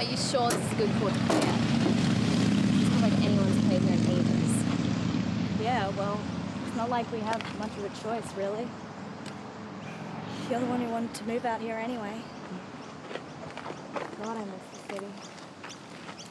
Are you sure this is a good court to play at? It's not like anyone's played there in ages. Yeah, well, it's not like we have much of a choice, really. You're the one who wanted to move out here anyway. God, I miss the city. Tomorrow again?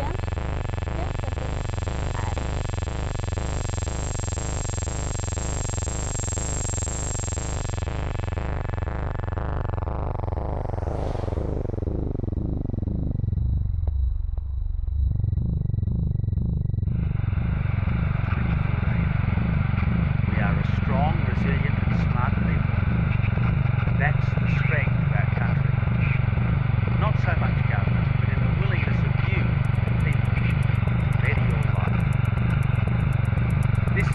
Yeah, definitely. All right. We are a strong, resilient and smart people. That's the strength of our country. Not so much government, but in the willingness of There's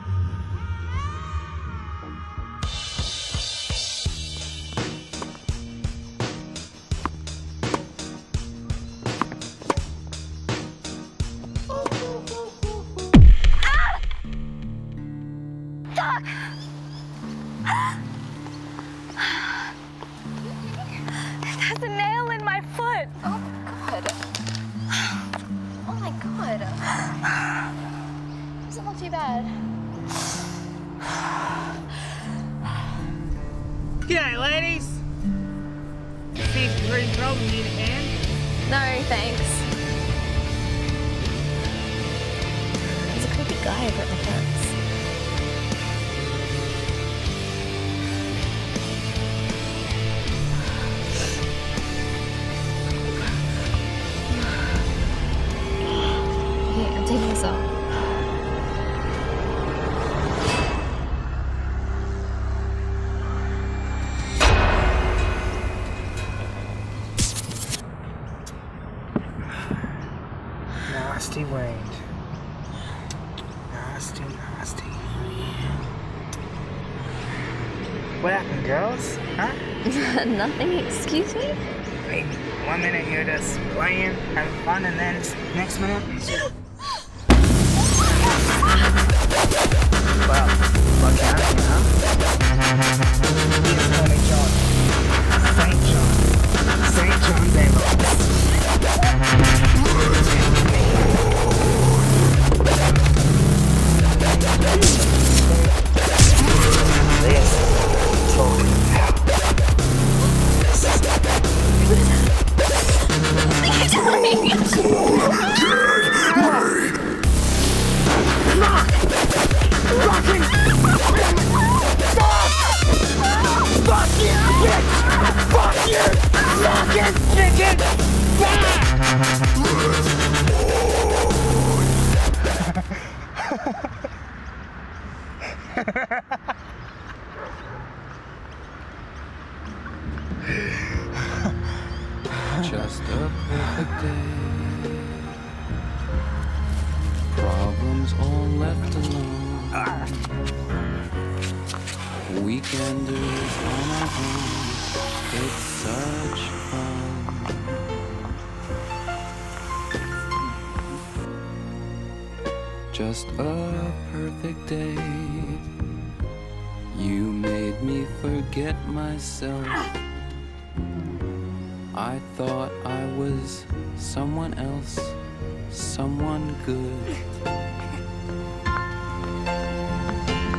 a nail in my foot. Oh, God. Oh, my God. Is it not too bad? G'day, ladies. See if you're in trouble, need a hand? No, thanks. There's a creepy guy over at the fence. Nasty Wade. Nasty, nasty. What happened, girls? Huh? Nothing, excuse me? Wait, 1 minute you're just playing, having fun, and then next minute... Wow, fucking happened, huh? Here's Holy John. St. John. St. John David. Just a perfect day. Problems all left alone. Weekenders on our own. It's such fun. Just a perfect day. You made me forget myself. I thought I was someone else, someone good.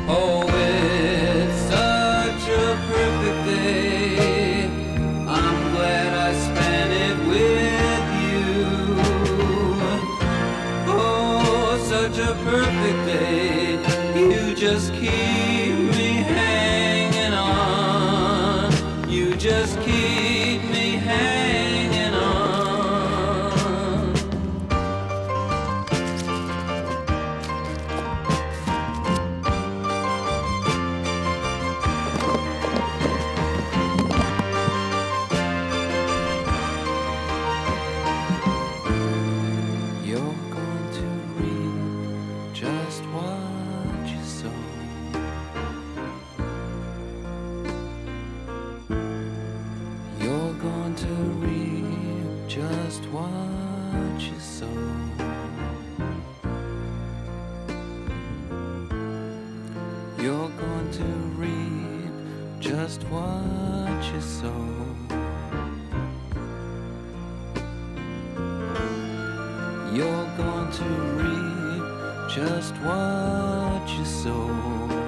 Oh, it's such a perfect day. I'm glad I spent it with you. Oh, such a perfect day. You just keep me hanging on. You just keep me hanging on. You're going to read just what you saw. You're going to reap just what you sow. You're going to reap just what you sow. You're going to reap just what you sow.